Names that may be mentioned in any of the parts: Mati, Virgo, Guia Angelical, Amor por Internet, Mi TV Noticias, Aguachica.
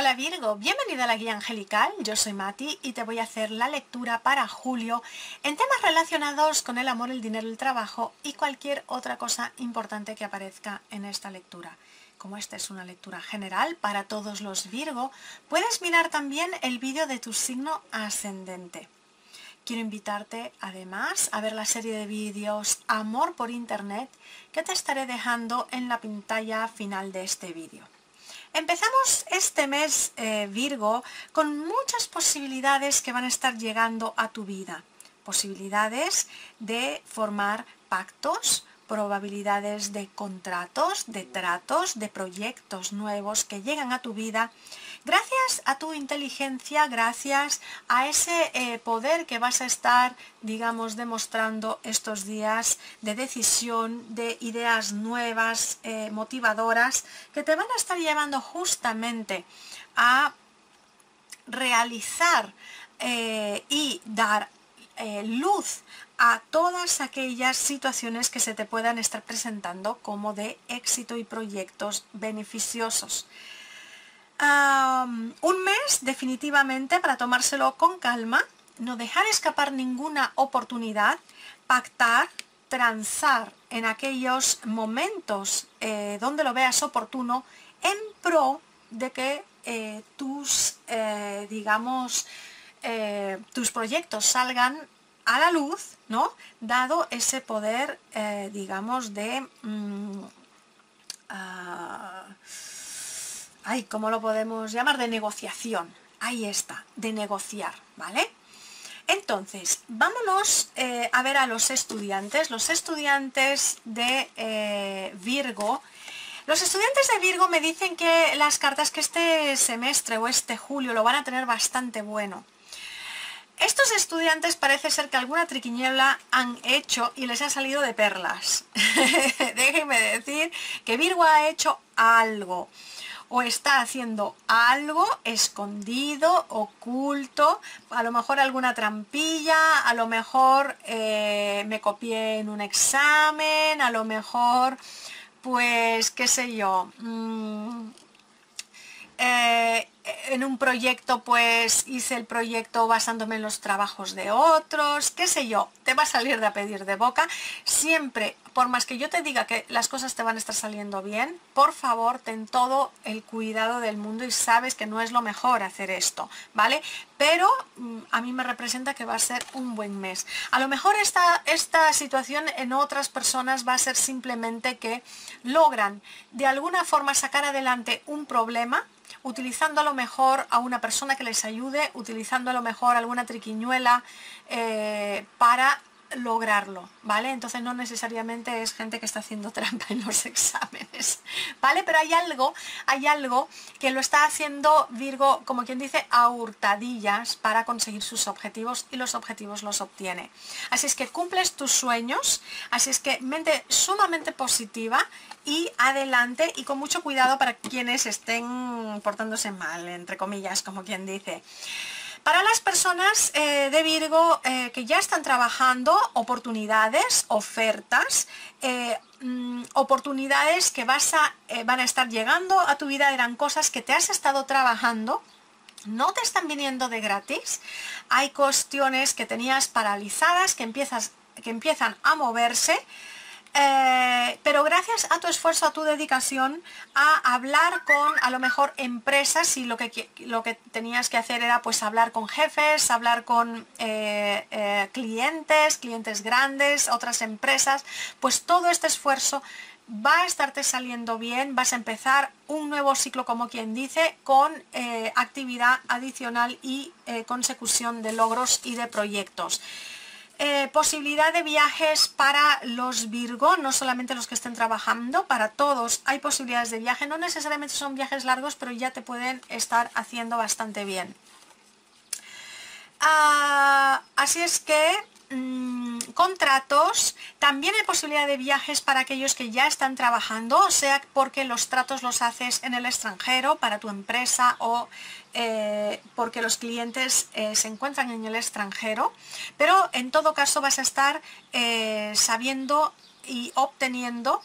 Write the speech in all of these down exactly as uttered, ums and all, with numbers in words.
Hola Virgo, bienvenida a la Guía Angelical, yo soy Mati y te voy a hacer la lectura para julio en temas relacionados con el amor, el dinero, el trabajo y cualquier otra cosa importante que aparezca en esta lectura. Como esta es una lectura general para todos los Virgo, puedes mirar también el vídeo de tu signo ascendente. Quiero invitarte además a ver la serie de vídeos Amor por Internet que te estaré dejando en la pantalla final de este vídeo. Empezamos este mes eh, Virgo con muchas posibilidades que van a estar llegando a tu vida. Posibilidades de formar pactos, probabilidades de contratos, de tratos, de proyectos nuevos que llegan a tu vida. Gracias a tu inteligencia, gracias a ese eh, poder que vas a estar, digamos, demostrando estos días de decisión, de ideas nuevas, eh, motivadoras, que te van a estar llevando justamente a realizar eh, y dar eh, luz a todas aquellas situaciones que se te puedan estar presentando como de éxito y proyectos beneficiosos. Um, un mes definitivamente para tomárselo con calma, no dejar escapar ninguna oportunidad, pactar, transar en aquellos momentos eh, donde lo veas oportuno en pro de que eh, tus, eh, digamos, eh, tus proyectos salgan a la luz, ¿no? Dado ese poder, eh, digamos, de... Mm, uh, Ay, ¿cómo lo podemos llamar? De negociación. Ahí está, de negociar, ¿vale? Entonces, vámonos eh, a ver a los estudiantes, los estudiantes de eh, Virgo. Los estudiantes de Virgo me dicen que las cartas que este semestre o este julio lo van a tener bastante bueno. Estos estudiantes parece ser que alguna triquiñuela han hecho y les ha salido de perlas. Déjenme decir que Virgo ha hecho algo. O está haciendo algo escondido, oculto, a lo mejor alguna trampilla, a lo mejor eh, me copié en un examen, a lo mejor, pues, qué sé yo, mmm, eh, en un proyecto, pues, hice el proyecto basándome en los trabajos de otros, qué sé yo, te va a salir de a pedir de boca. Siempre, por más que yo te diga que las cosas te van a estar saliendo bien, por favor, ten todo el cuidado del mundo y sabes que no es lo mejor hacer esto, ¿vale? Pero a mí me representa que va a ser un buen mes. A lo mejor esta, esta situación en otras personas va a ser simplemente que logran de alguna forma sacar adelante un problema, utilizando a lo mejor a una persona que les ayude, utilizando a lo mejor alguna triquiñuela eh, para lograrlo, ¿vale? Entonces no necesariamente es gente que está haciendo trampa en los exámenes, ¿vale? Pero hay algo, hay algo que lo está haciendo Virgo, como quien dice, a hurtadillas para conseguir sus objetivos y los objetivos los obtiene. Así es que cumples tus sueños, así es que mente sumamente positiva y adelante y con mucho cuidado para quienes estén portándose mal, entre comillas, como quien dice. Para las personas eh, de Virgo eh, que ya están trabajando, oportunidades, ofertas, eh, mmm, oportunidades que vas a, eh, van a estar llegando a tu vida, eran cosas que te has estado trabajando, no te están viniendo de gratis, hay cuestiones que tenías paralizadas, que, empiezas, que empiezan a moverse, Eh, pero gracias a tu esfuerzo, a tu dedicación, a hablar con a lo mejor empresas, y lo que, lo que tenías que hacer era pues hablar con jefes, hablar con eh, eh, clientes, clientes grandes, otras empresas, pues todo este esfuerzo va a estarte saliendo bien, vas a empezar un nuevo ciclo, como quien dice, con eh, actividad adicional y eh, consecución de logros y de proyectos. Eh, posibilidad de viajes para los Virgo, no solamente los que estén trabajando, para todos hay posibilidades de viaje, no necesariamente son viajes largos, pero ya te pueden estar haciendo bastante bien. Ah, así es que mmm, contratos, también hay posibilidad de viajes para aquellos que ya están trabajando, o sea, porque los tratos los haces en el extranjero para tu empresa o Eh, porque los clientes eh, se encuentran en el extranjero, pero en todo caso vas a estar eh, sabiendo y obteniendo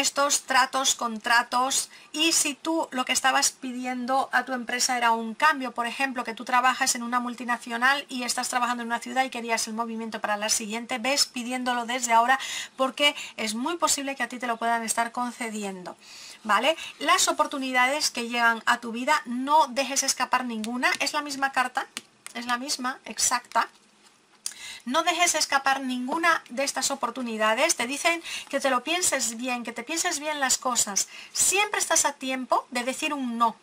estos tratos, contratos, y si tú lo que estabas pidiendo a tu empresa era un cambio, por ejemplo, que tú trabajas en una multinacional y estás trabajando en una ciudad y querías el movimiento para la siguiente, ves pidiéndolo desde ahora porque es muy posible que a ti te lo puedan estar concediendo, ¿vale? Las oportunidades que llegan a tu vida, no dejes escapar ninguna, es la misma carta, es la misma, exacta. No dejes escapar ninguna de estas oportunidades. Te dicen que te lo pienses bien, que te pienses bien las cosas. Siempre estás a tiempo de decir un no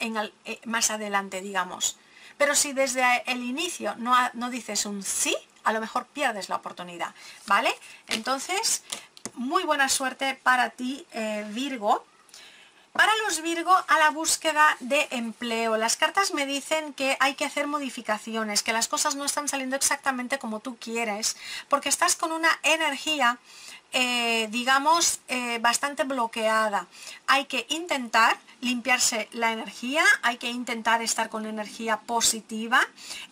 en el, eh, más adelante, digamos. Pero si desde el inicio no, no dices un sí, a lo mejor pierdes la oportunidad, ¿vale? Entonces, muy buena suerte para ti, eh, Virgo. Para los Virgo, a la búsqueda de empleo, las cartas me dicen que hay que hacer modificaciones, que las cosas no están saliendo exactamente como tú quieres, porque estás con una energía, eh, digamos, eh, bastante bloqueada. Hay que intentar limpiarse la energía, hay que intentar estar con energía positiva,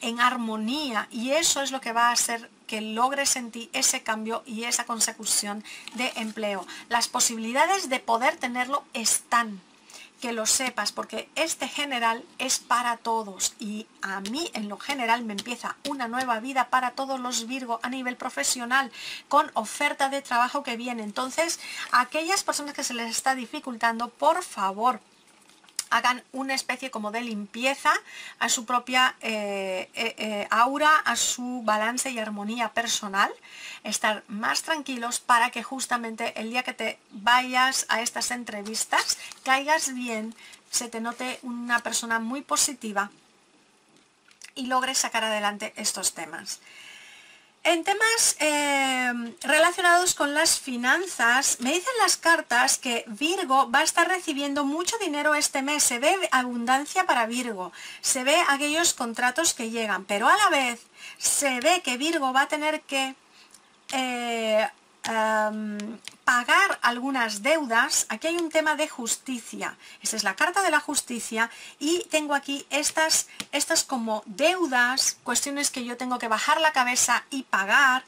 en armonía, y eso es lo que va a hacer que logres en ti ese cambio y esa consecución de empleo. Las posibilidades de poder tenerlo están, que lo sepas, porque este general es para todos, y a mí en lo general me empieza una nueva vida para todos los Virgo a nivel profesional, con oferta de trabajo que viene. Entonces, a aquellas personas que se les está dificultando, por favor, hagan una especie como de limpieza a su propia eh, eh, eh, aura, a su balance y armonía personal, estar más tranquilos para que justamente el día que te vayas a estas entrevistas caigas bien, se te note una persona muy positiva y logres sacar adelante estos temas. En temas eh, relacionados con las finanzas, me dicen las cartas que Virgo va a estar recibiendo mucho dinero este mes. Se ve abundancia para Virgo, se ve aquellos contratos que llegan, pero a la vez se ve que Virgo va a tener que eh, um, pagar algunas deudas. Aquí hay un tema de justicia, esta es la carta de la justicia, y tengo aquí estas, estas como deudas, cuestiones que yo tengo que bajar la cabeza y pagar.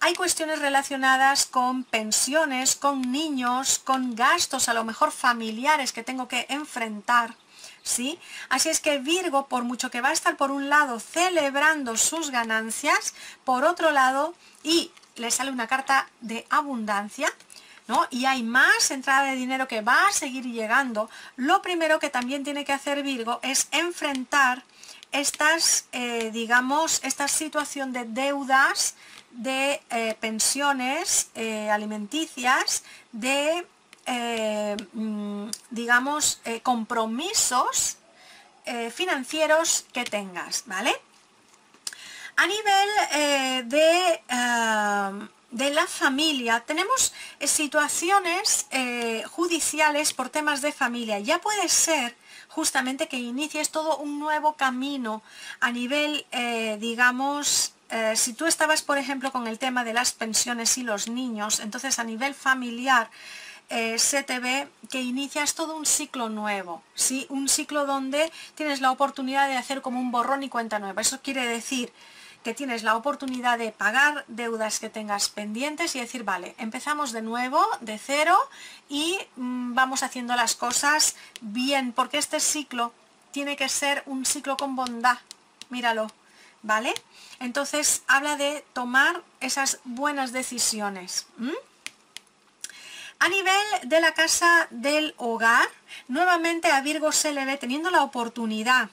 Hay cuestiones relacionadas con pensiones, con niños, con gastos a lo mejor familiares que tengo que enfrentar, ¿sí? Así es que Virgo, por mucho que va a estar por un lado celebrando sus ganancias, por otro lado, y le sale una carta de abundancia, ¿no? Y hay más entrada de dinero que va a seguir llegando. Lo primero que también tiene que hacer Virgo es enfrentar estas, eh, digamos, esta situación de deudas, de eh, pensiones eh, alimenticias, de, eh, digamos, eh, compromisos eh, financieros que tengas, ¿vale? A nivel eh, de, uh, de la familia, tenemos situaciones eh, judiciales por temas de familia. Ya puede ser justamente que inicies todo un nuevo camino a nivel, eh, digamos, eh, si tú estabas, por ejemplo, con el tema de las pensiones y los niños, entonces a nivel familiar Eh, se te ve que inicias todo un ciclo nuevo, ¿sí? Un ciclo donde tienes la oportunidad de hacer como un borrón y cuenta nueva. Eso quiere decir que tienes la oportunidad de pagar deudas que tengas pendientes y decir, vale, empezamos de nuevo, de cero, y mmm, vamos haciendo las cosas bien, porque este ciclo tiene que ser un ciclo con bondad, míralo, ¿vale? Entonces habla de tomar esas buenas decisiones, ¿m? A nivel de la casa del hogar, nuevamente a Virgo se le ve teniendo la oportunidad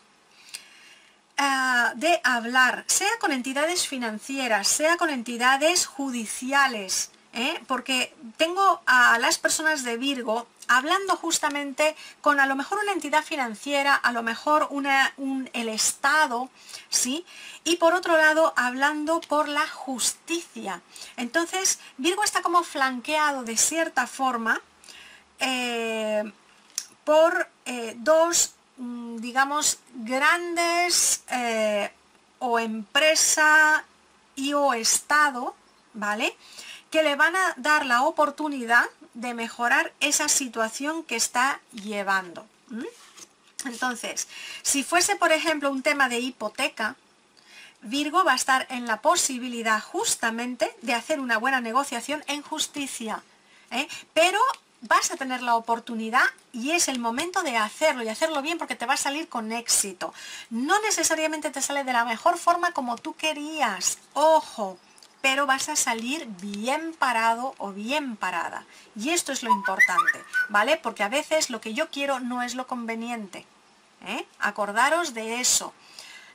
uh, de hablar, sea con entidades financieras, sea con entidades judiciales, ¿eh? Porque tengo a las personas de Virgo hablando justamente con a lo mejor una entidad financiera, a lo mejor una, un, el Estado, ¿sí? Y por otro lado, hablando por la justicia. Entonces, Virgo está como flanqueado de cierta forma eh, por eh, dos, digamos, grandes eh, o empresa y o Estado, ¿vale? Que le van a dar la oportunidad de mejorar esa situación que está llevando. ¿Mm? Entonces, si fuese, por ejemplo, un tema de hipoteca, Virgo va a estar en la posibilidad justamente de hacer una buena negociación en justicia, ¿eh? Pero vas a tener la oportunidad y es el momento de hacerlo y hacerlo bien, porque te va a salir con éxito. No necesariamente te sale de la mejor forma como tú querías, ojo, pero vas a salir bien parado o bien parada. Y esto es lo importante, ¿vale? Porque a veces lo que yo quiero no es lo conveniente, ¿eh? Acordaros de eso.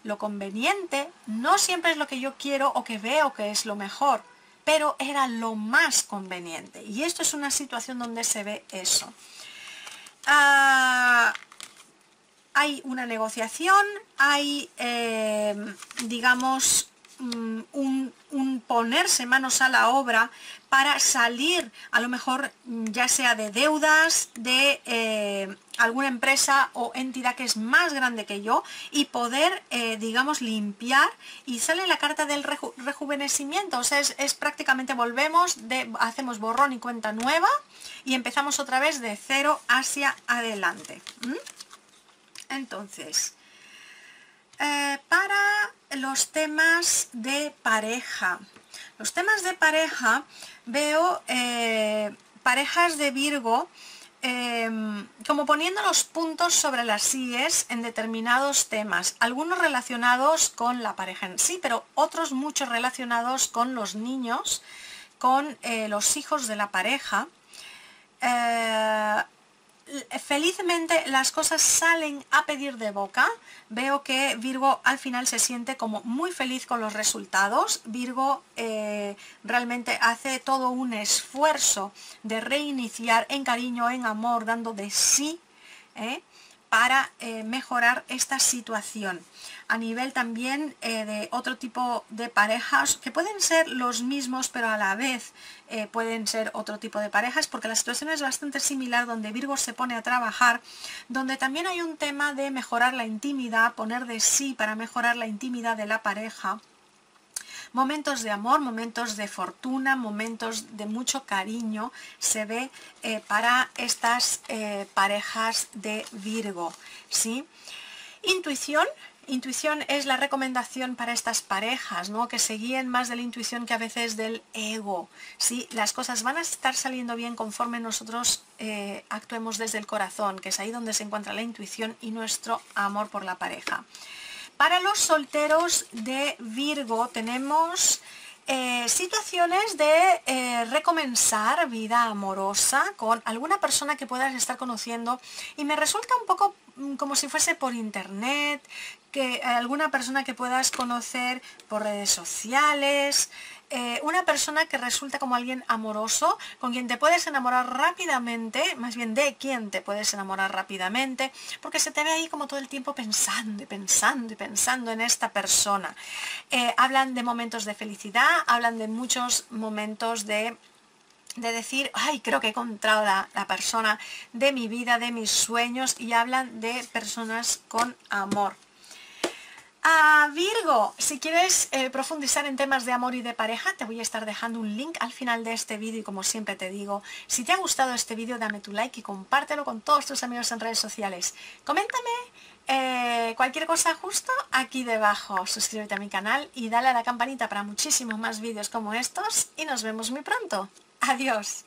Lo conveniente no siempre es lo que yo quiero o que veo que es lo mejor, pero era lo más conveniente. Y esto es una situación donde se ve eso. Ah, hay una negociación, hay, eh, digamos, un, un ponerse manos a la obra para salir, a lo mejor ya sea de deudas, de eh, alguna empresa o entidad que es más grande que yo, y poder, eh, digamos, limpiar. Y sale la carta del reju rejuvenecimiento, o sea, es, es prácticamente volvemos, de, hacemos borrón y cuenta nueva y empezamos otra vez de cero hacia adelante. ¿Mm? Entonces, eh, para los temas de pareja, los temas de pareja, veo eh, parejas de Virgo, Eh, como poniendo los puntos sobre las íes en determinados temas, algunos relacionados con la pareja en sí, pero otros muchos relacionados con los niños, con eh, los hijos de la pareja. Eh, felizmente las cosas salen a pedir de boca. Veo que Virgo al final se siente como muy feliz con los resultados. Virgo eh, realmente hace todo un esfuerzo de reiniciar en cariño, en amor, dando de sí, ¿eh? Para eh, mejorar esta situación. A nivel también eh, de otro tipo de parejas, que pueden ser los mismos, pero a la vez eh, pueden ser otro tipo de parejas, porque la situación es bastante similar, donde Virgo se pone a trabajar, donde también hay un tema de mejorar la intimidad, poner de sí para mejorar la intimidad de la pareja. Momentos de amor, momentos de fortuna, momentos de mucho cariño se ve eh, para estas eh, parejas de Virgo, ¿sí? Intuición. Intuición es la recomendación para estas parejas, ¿no? Que se guíen más de la intuición que a veces del ego, ¿sí? Las cosas van a estar saliendo bien conforme nosotros eh, actuemos desde el corazón, que es ahí donde se encuentra la intuición y nuestro amor por la pareja. Para los solteros de Virgo tenemos eh, situaciones de eh, recomenzar vida amorosa con alguna persona que puedas estar conociendo, y me resulta un poco como si fuese por internet, que eh, alguna persona que puedas conocer por redes sociales, eh, una persona que resulta como alguien amoroso, con quien te puedes enamorar rápidamente, más bien de quien te puedes enamorar rápidamente, porque se te ve ahí como todo el tiempo pensando y pensando y pensando en esta persona. Eh, hablan de momentos de felicidad, hablan de muchos momentos de... de decir, ay, creo que he encontrado la, la persona de mi vida, de mis sueños, y hablan de personas con amor. A Virgo, si quieres eh, profundizar en temas de amor y de pareja, te voy a estar dejando un link al final de este vídeo, y como siempre te digo, si te ha gustado este vídeo, dame tu like y compártelo con todos tus amigos en redes sociales. Coméntame eh, cualquier cosa justo aquí debajo, suscríbete a mi canal y dale a la campanita para muchísimos más vídeos como estos, y nos vemos muy pronto. Adiós.